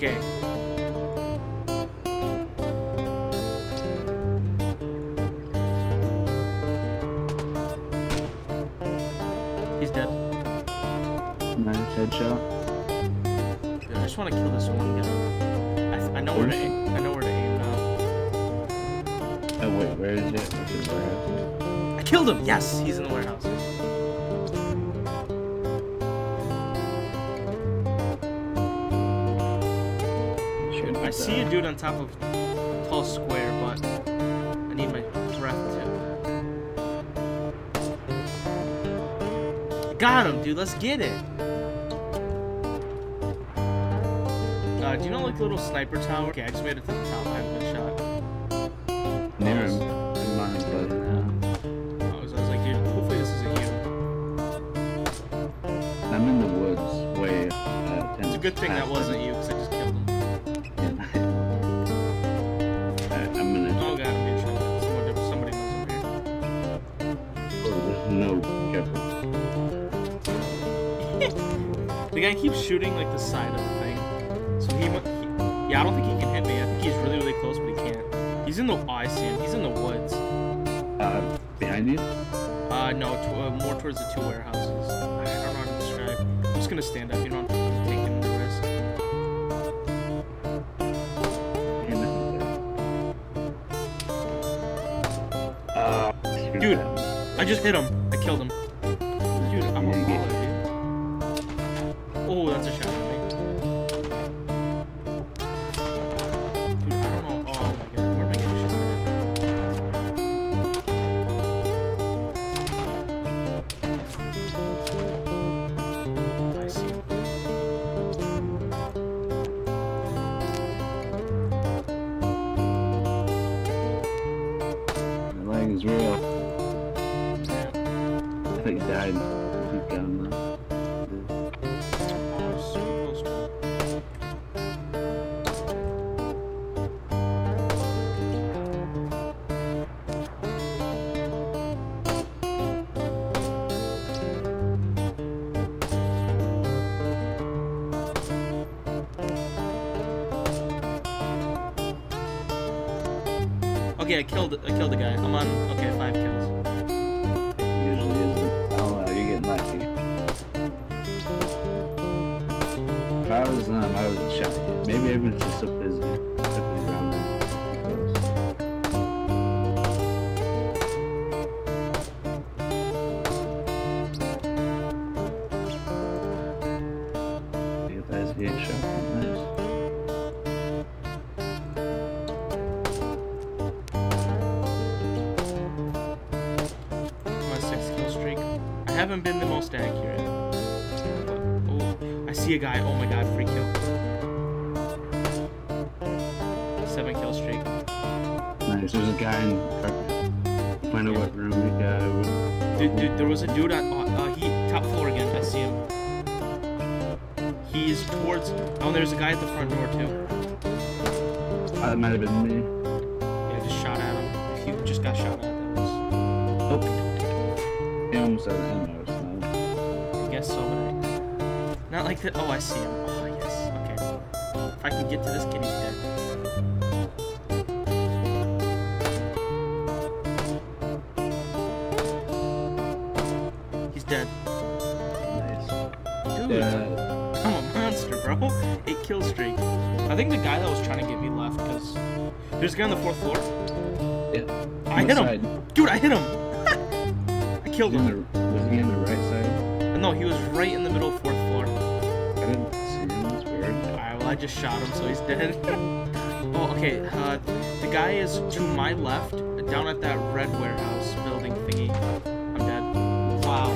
Okay. He's dead. Nice headshot. Dude, I just want to kill this one guy. I know where to aim. I know where to aim now. Oh wait, where is it? Where's his warehouse? I killed him. Yes, he's in the warehouse. I see a dude on top of tall square, but I need my breath too. Got him, dude. Let's get it. Do you know like the little sniper tower? Okay, I just made it to the top. I haven't been shot. Near him. In mine, but now. Oh, so I was like, dude, hopefully this isn't you. I'm in the woods, way. It's a good thing that wasn't you, because I just killed him. The guy keeps shooting like the side of the thing, so yeah, I don't think he can hit me. I think he's really, really close, but he can't. He's in the. Oh, I see him. He's in the woods. Behind you? No, more towards the two warehouses. I don't know how to describe. I'm just gonna stand up. You know, I'm taking the risk. Dude, I just hit him. I killed him. Dude, I'm a baller. Oh, that's a shot at me. Dude, I don't know. Oh my god, where am I getting shot? I see. The lag is real. Yeah. I think he died. Keep going though. Okay, I killed the guy. I'm on, okay, 5 kills. Usually isn't. Oh, wow, you're getting lucky. If I was not, I would shot you. Maybe everyone's just so busy. That's the headshot. Nice. I haven't been the most accurate. Oh, I see a guy. Oh my god, free kill. 7 kill streak. Nice. There's a guy in the find out what room we got. Dude, there was a dude on he top floor again. I see him. He's towards. Oh, there's a guy at the front door too. That might have been me. Yeah, just shot at him. He just got shot at. I guess so, but not like that. Oh, I see him. Oh, yes. Okay. If I can get to this kid, he's dead. He's dead. Nice. Dude, yeah. I'm a monster, bro. 8 kill streak. I think the guy that was trying to get me left, because there's a guy on the 4th floor. Yeah. I hit him. Dude, I hit him. Killed him. Was he on the right side? No, he was right in the middle, 4th floor. I didn't see him. That's weird. Alright, well, I just shot him, so he's dead. Oh, okay. The guy is to my left, down at that red warehouse building thingy. I'm dead. Wow.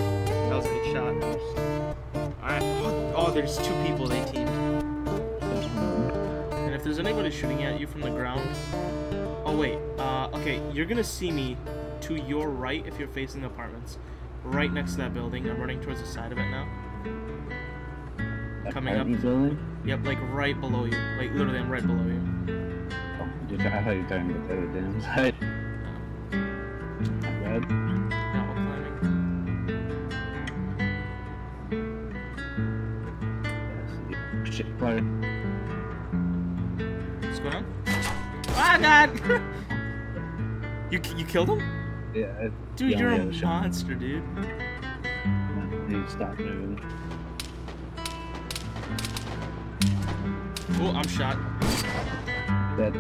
That was a good shot. Alright. Oh, there's 2 people. They teamed. And if there's anybody shooting at you from the ground... Oh, wait. Okay, you're gonna see me... to your right if you're facing the apartments. Right next to that building. I'm running towards the side of it now. Coming up. Yep, like right below you. Like literally I'm right below you. Oh, I thought you were talking about the other damn side. Not bad. No, we're climbing. Shit, fire. Oh god! You killed him? Yeah. Dude, you're a monster, dude. He stopped moving. Oh, I'm shot. Dead.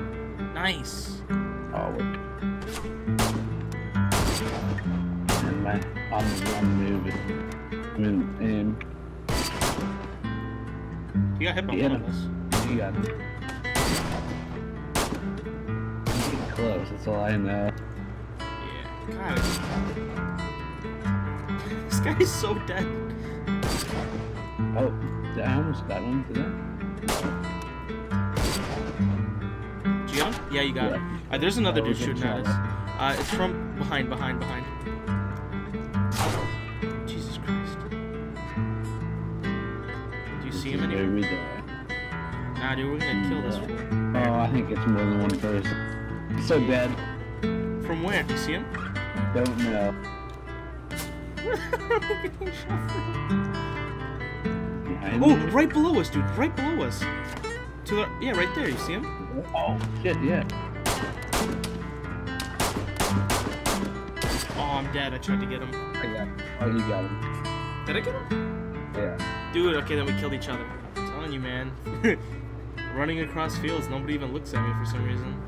Nice. Oh, wait. I'm moving. You got hit by one of us. You got me. Close, that's all I know. Yeah, God. This guy is so dead. Oh, I almost got one today. Gian? Yeah, you got him. There's another dude shooting at us. It's from behind. Jesus Christ. Do you see him anywhere? Nah, dude, we're gonna kill this one. Oh, I think it's more than one person. So dead. From where? Do you see him? Don't know. Oh, right below us, dude. Right below us. To the yeah, right there. You see him? Oh shit, yeah. Oh, I'm dead. I tried to get him. I got him. Oh, you got him. Did I get him? Yeah. Dude, okay, then we killed each other. I'm telling you, man. Running across fields, nobody even looks at me for some reason.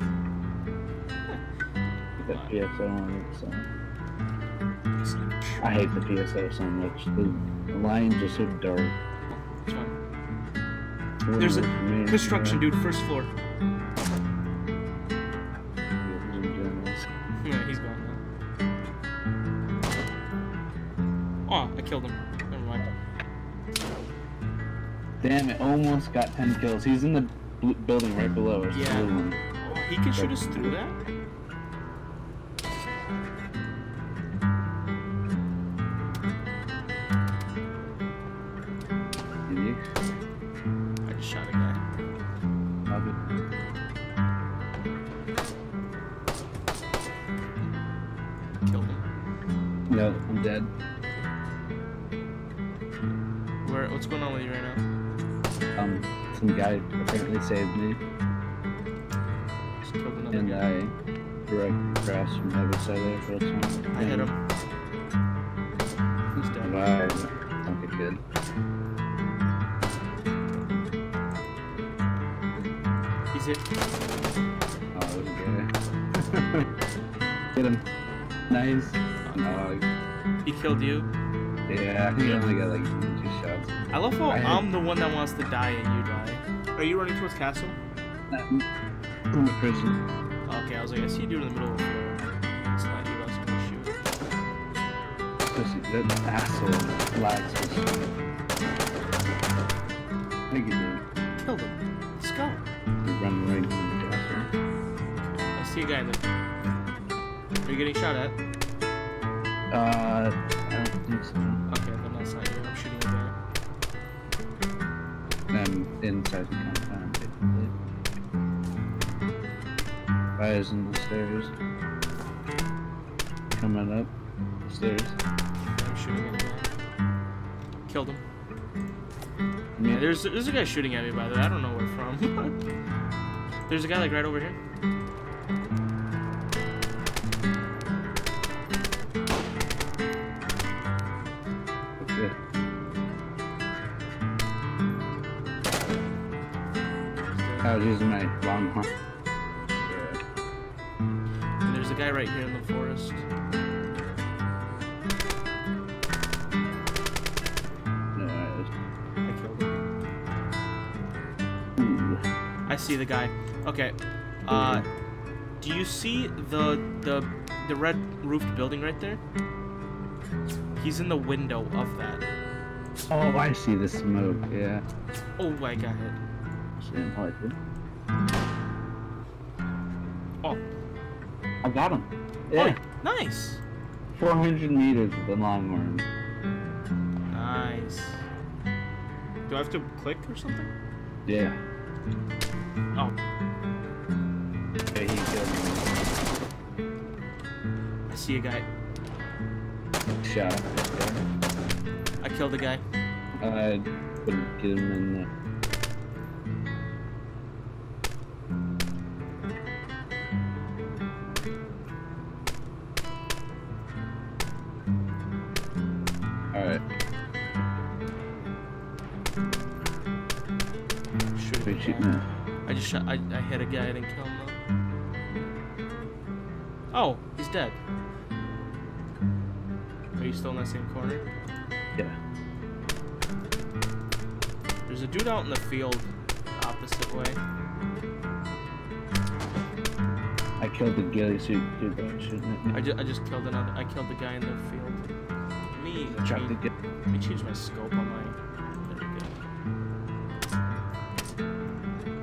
The PSO song. I hate the PSO so much. The lines are so dark. Which one? There's a construction dude, first floor. Yeah, he's gone now. Oh, I killed him. Never mind. Damn it! Almost got 10 kills. He's in the building right below us. Yeah. Oh, he can shoot us through that. I just shot a guy. Killed him. No, I'm dead. Where? What's going on with you right now? Some guy apparently saved me. Just killed another guy. And I direct crash from the other side of the road. I hit him. He's dead. Wow. Okay, good. It. Oh, okay. Get him. Nice. No. He killed you? Yeah, I think I only got like 2 shots. I love how I'm the one that wants to die and you die. Are you running towards castle? I'm a prison. Okay, I was like, I see you dude in the middle of the floor. It's not you, I was gonna shoot. That asshole lags for shit. Thank you, dude. Killed him. Let's go. Run right into the castle. I see a guy in there. Are you getting shot at? I don't think so. Okay, then that's not you. I'm shooting a guy. I'm inside the compound. Fires in the stairs. Coming up the stairs. I'm shooting at a guy. Killed him. Yeah, there's a guy shooting at me by the way. I don't know where from. There's a guy like right over here. Okay. I was using my long arm. Yeah. There's a guy right here in the forest. I see the guy. Okay. Do you see the red roofed building right there? He's in the window of that. Oh, I see the smoke. Yeah. Oh, I got hit. Oh. I got him. Yeah. Oh, nice. 400 meters with the long arm. Nice. Do I have to click or something? Yeah. Oh. Yeah, he killed me. I see a guy. Shot. I killed a guy. I couldn't get him in there. Shoot me. I just shot. I hit a guy. I didn't kill him though. Oh, he's dead. Are you still in that same corner? Yeah. There's a dude out in the field, opposite way. I killed the ghillie suit dude. I just killed another. I killed the guy in the field. Let me change my scope on my. There we go.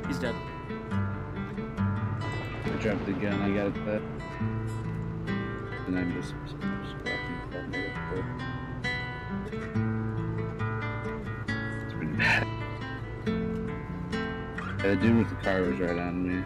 He's dead. I dropped the gun. I got it back. And I'm just. It's pretty bad. The dude with the car was right on me.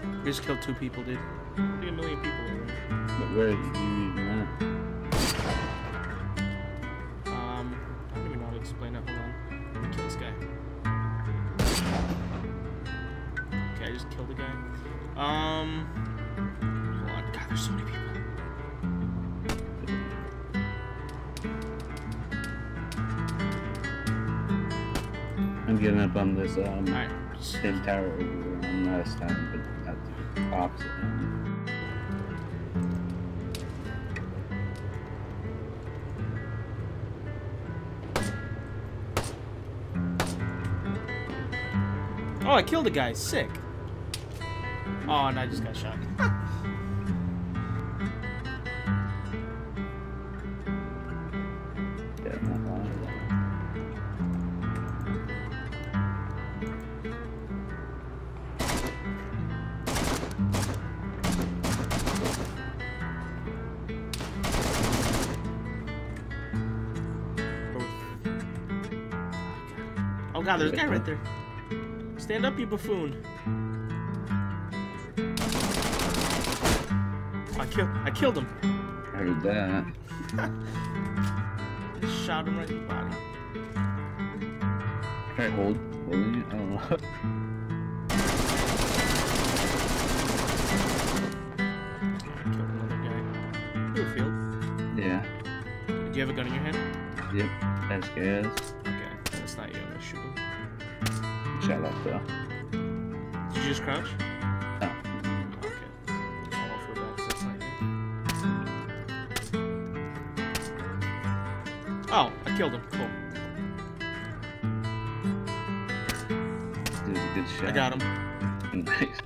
I just killed two people, dude. I think a million people over there. But where did you even at? I don't even know how to explain it. Hold on. Let me kill this guy. Okay, I just killed the guy. Hold on. God, there's so many people. I'm getting up on this, Alright. Same tower over there on last time, but opposite. Oh, I killed a guy. Sick. Oh, and I just got shot. Oh god, there's a guy right there. Stand up, you buffoon. Oh, I killed him. I heard that. Just shot him right in the body. Alright, hold it. I killed another guy. You're a field. Yeah. Do you have a gun in your hand? Yep, that's gas. It's not you, I'm gonna shoot him. Shot up though. Did you just crouch? No. Okay. I'll offer back because that's not you. Oh, I killed him. Cool. That was a good shot. I got him. Nice.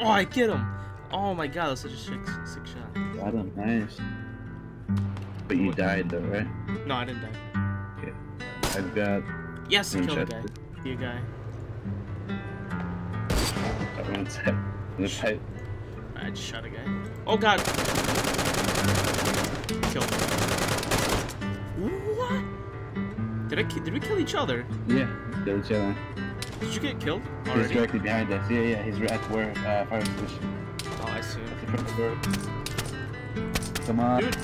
Oh, I get him! Oh my god, that's such a sick shot. Got him, nice. But you died though, right? No, I didn't die. Okay. I've got... Yes, I killed a guy. You guy. Everyone's hit. I just shot a guy. Oh god! Killed him. What? Did we kill each other? Yeah, we killed each other. Did you get killed already? He's directly behind us. Yeah, he's right where fire position. Oh, I see him. At the front. Come on. Dude.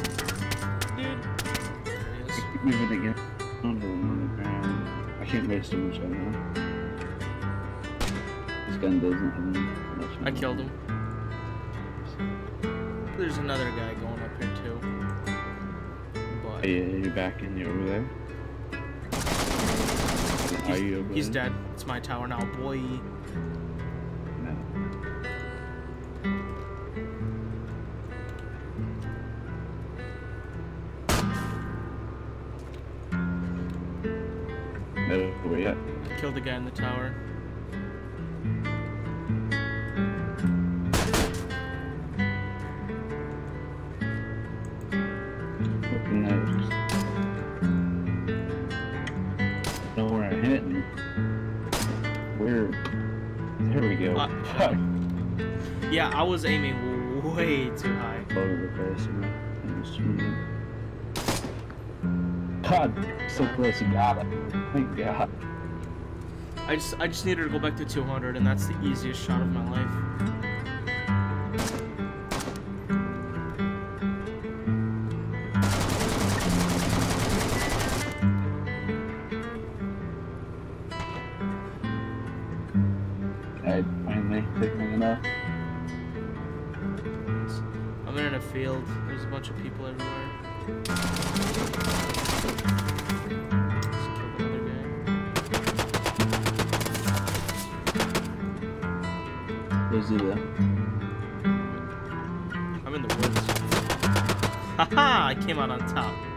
Move it again. I can't waste too much on that. This gun doesn't have much. I killed him. There's another guy going up here too. But yeah, you're back in the over there. Are you over there? He's dead. It's my tower now, boy. No. Yeah. Killed the guy in the tower. I don't know where I'm hitting. Where? There we go. Fuck. Yeah, I was aiming way too high. Over the place. God, so close you got it. Thank God. I just needed to go back to 200, and that's the easiest shot of my life. I'm in a field. There's a bunch of people everywhere. Let's kill the other guy. There's Zuba. I'm in the woods. Haha! I came out on top.